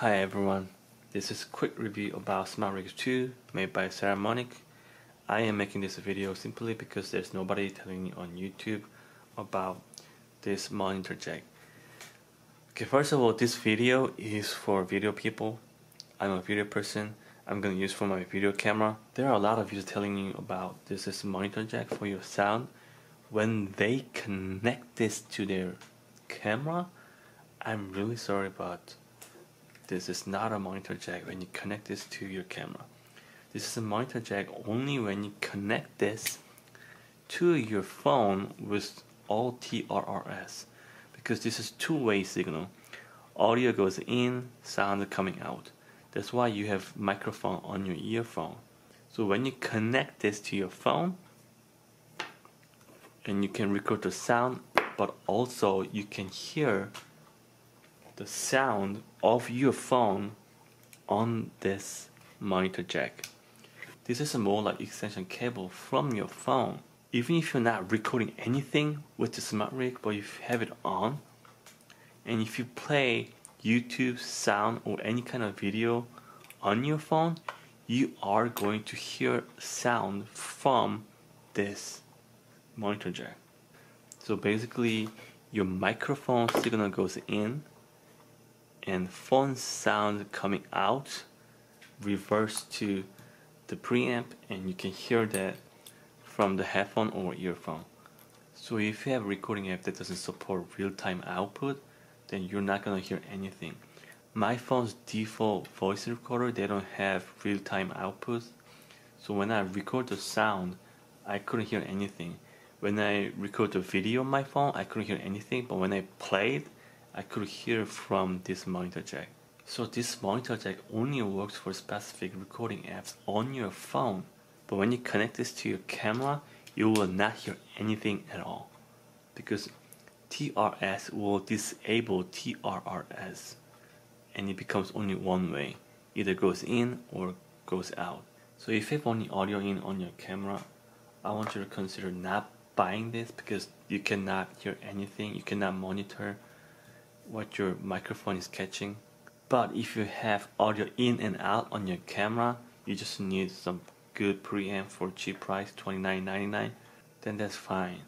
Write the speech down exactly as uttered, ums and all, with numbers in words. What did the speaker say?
Hi everyone, this is a quick review about SmartRig two made by Saramonic. I am making this video simply because there's nobody telling me on YouTube about this monitor jack. Okay, first of all, this video is for video people. I'm a video person. I'm going to use for my video camera. There are a lot of you telling me about this is monitor jack for your sound. When they connect this to their camera, I'm really sorry, but this is not a monitor jack when you connect this to your camera. This is a monitor jack only when you connect this to your phone with alt R R S, because this is two-way signal. Audio goes in, sound coming out. That's why you have microphone on your earphone. So when you connect this to your phone, and you can record the sound, but also you can hear the sound of your phone on this monitor jack. This is a more like extension cable from your phone. Even if you're not recording anything with the SmartRig, but you have it on, and if you play YouTube sound or any kind of video on your phone, you are going to hear sound from this monitor jack. So basically, your microphone signal goes in, and phone sound coming out, reverse to the preamp, and you can hear that from the headphone or earphone. So if you have a recording app that doesn't support real-time output, then you're not gonna hear anything. My phone's default voice recorder, they don't have real-time output, so when I record the sound, I couldn't hear anything. When I record the video on my phone, I couldn't hear anything, but when I played, I could hear from this monitor jack. So this monitor jack only works for specific recording apps on your phone, but when you connect this to your camera, you will not hear anything at all, because T R S will disable T R R S, and it becomes only one way, either goes in or goes out. So if you have only audio in on your camera, I want you to consider not buying this, because you cannot hear anything, you cannot monitor what your microphone is catching. But if you have audio in and out on your camera, you just need some good preamp for cheap price, twenty-nine ninety-nine, then that's fine.